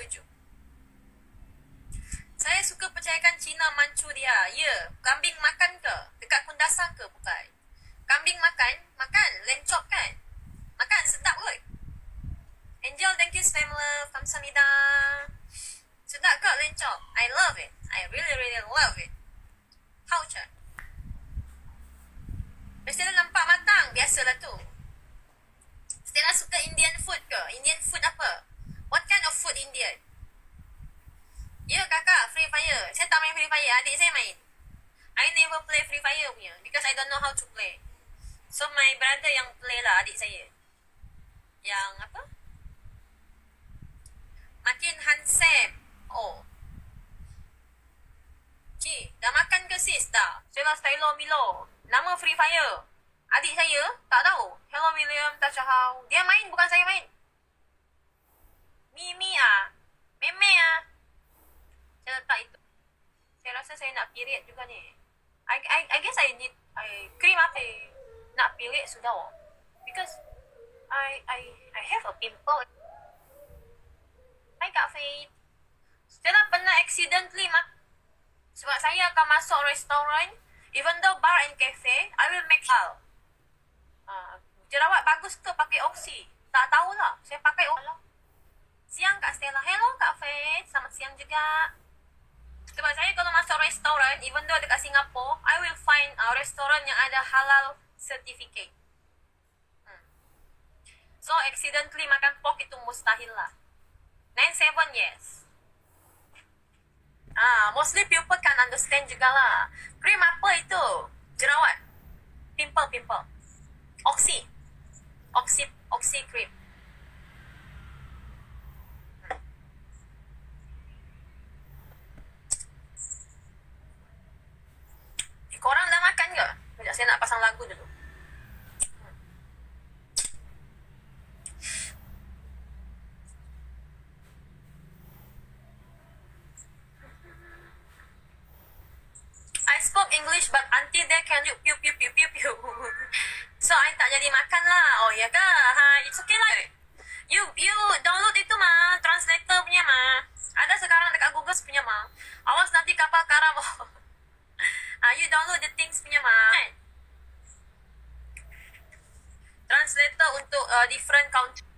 setuju. Saya suka percayakan Cina Manchuria. Ya, kambing makan ke? Dekat Kundasang ke? Bukan. Kambing makan? Makan. Lencop kan? Makan. Sedap kot. Angel, thank you Spamler. Kamsahamnida. Sedap kot lencop. I love it. I really really love it. How cak? Stella nampak matang. Biasalah tu. Stella suka Indian food ke? Indian food apa? What kind of food Indian? Ya kakak, Free Fire. Saya tak main Free Fire. Adik saya main. I never play Free Fire punya. Because I don't know how to play. So my brother yang play lah, adik saya. Yang apa? Makin handsome. Oh. Cik, dah makan ke sis dah? Saya rasa Hello Milo. Nama Free Fire. Adik saya tak tahu. Hello William, tak tahu. Dia main bukan saya main. Mimi ah. Meme ah. Saya letak itu. Saya rasa saya nak period juga ni. I guess I need cream apa? Nak period sudah. Because I have a pimple. Hai Kak Fet. Stella pernah accidentally sebab saya akan masuk restoran, even though bar and cafe, I will make sure. Jerawat bagus ke pakai oksi? Tak tahulah. Saya pakai oksi. Siang Kak Stella. Hello Kak Fet. Selamat siang juga. Sebab saya kalau masuk restoran, even though dekat Singapura, I will find restoran yang ada halal certificate. So, accidentally makan pork itu mustahil lah. 97, yes. Mostly people can understand juga lah. Krim apa itu? Jerawat. Pimple. Oksi. Oksi cream. Korang dah makan ke? Sekejap saya nak pasang lagu dulu. I spoke English but auntie there can you pew. So I tak jadi makan lah. Oh ya ke? Ha, it's okay lah. You download itu mah, translator punya mah. Ada sekarang dekat Google punya mah. Awas nanti kapal karam. You download the things punya mah. Translator untuk different country.